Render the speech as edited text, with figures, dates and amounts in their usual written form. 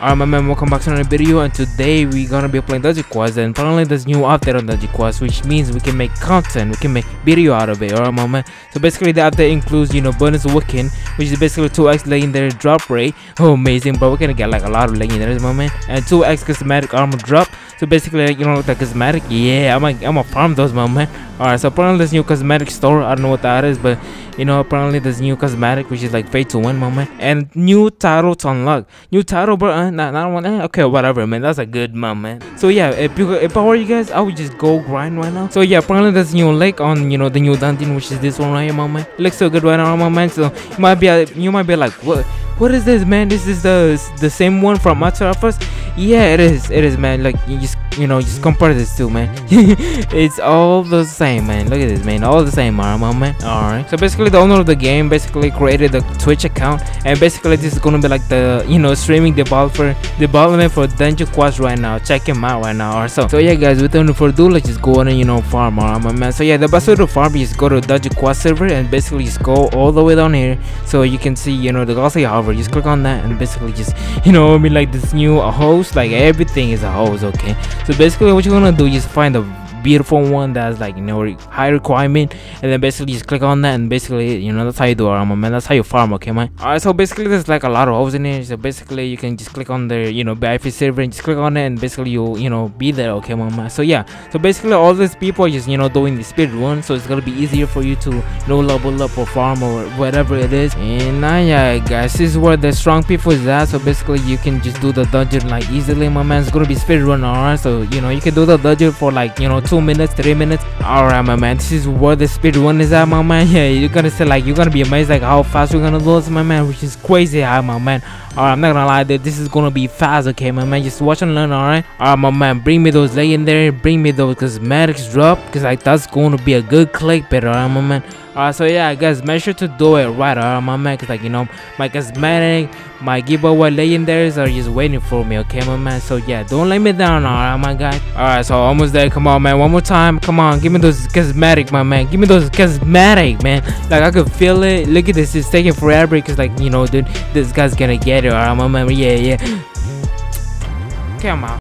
Alright my man, welcome back to another video, and today we're gonna be playing Dungeon Quest. And finally there's new update on Dungeon Quest, which means we can make content, we can make video out of it. Alright my man, so basically the update includes, you know, bonus weekend, which is basically 2x legendary drop rate. Oh amazing, but we're gonna get like a lot of legendaries my man, and 2x cosmetic armor drop. So basically, you know, like the cosmetic, yeah, I'm gonna farm those my man. Alright, so apparently there's new cosmetic store, I don't know what that is, but you know, apparently there's new cosmetic, which is like pay to win my man, and new title to unlock. New title bro, not one, okay whatever man, that's a good mom man. So yeah, if I were you guys, I would just go grind right now. So yeah, apparently there's new lake on, you know, the new dungeon, which is this one right here my man. It looks so good right now my man, so you might be like, what is this man, this is the same one from Master first. Yeah, it is man, like you just, you know, just compare this two man. It's all the same man, look at this man, all the same armor man. All right, so basically the owner of the game basically created a Twitch account, and basically this is gonna be like the, you know, streaming development for Dungeon Quest right now. Check him out right now or so yeah guys, without any further ado, let's just go on and, you know, farm armor man. So yeah, the best way to farm is go to Dungeon Quest server and basically just go all the way down here, so you can see, you know, the glossy hover, just click on that and basically just, you know, I mean, like this new host, like everything is a host. Okay, so basically what you're gonna do is find a beautiful one that's like, you know, high requirement, and then basically just click on that, and basically, you know, that's how you do armor man, that's how you farm. Okay man, all right, so basically there's like a lot of hosts in here, so basically you can just click on the, you know, BIF server and just click on it, and basically you know, be there. Okay man, so yeah, so basically all these people are just, you know, doing the speed run, so it's gonna be easier for you to, you know, level up or farm or whatever it is. And yeah guys, this is where the strong people is at, so basically you can just do the dungeon like easily my man. It's gonna be speed run, all right, so you know, you can do the dungeon for like, you know, 2 minutes, 3 minutes. All right my man, this is where the speed run is at my man. Yeah, you're gonna say like, you're gonna be amazed like how fast we're gonna do this my man, which is crazy high my man. All right, I'm not gonna lie, that this is gonna be fast. Okay my man, just watch and learn. All right, all right my man, bring me those legendary, bring me those cosmetics drop, because like that's gonna be a good clickbait. All right my man. Alright, so yeah guys, make sure to do it right, alright my man, cause like, you know, my cosmetic, my giveaway legendaries are just waiting for me. Okay my man, so yeah, don't let me down, alright my guy. Alright, so almost there, come on man, one more time, come on, give me those cosmetic my man, give me those cosmetic man, like I could feel it. Look at this, it's taking forever, cause like, you know, dude, this guy's gonna get it, alright my man. Yeah, come on.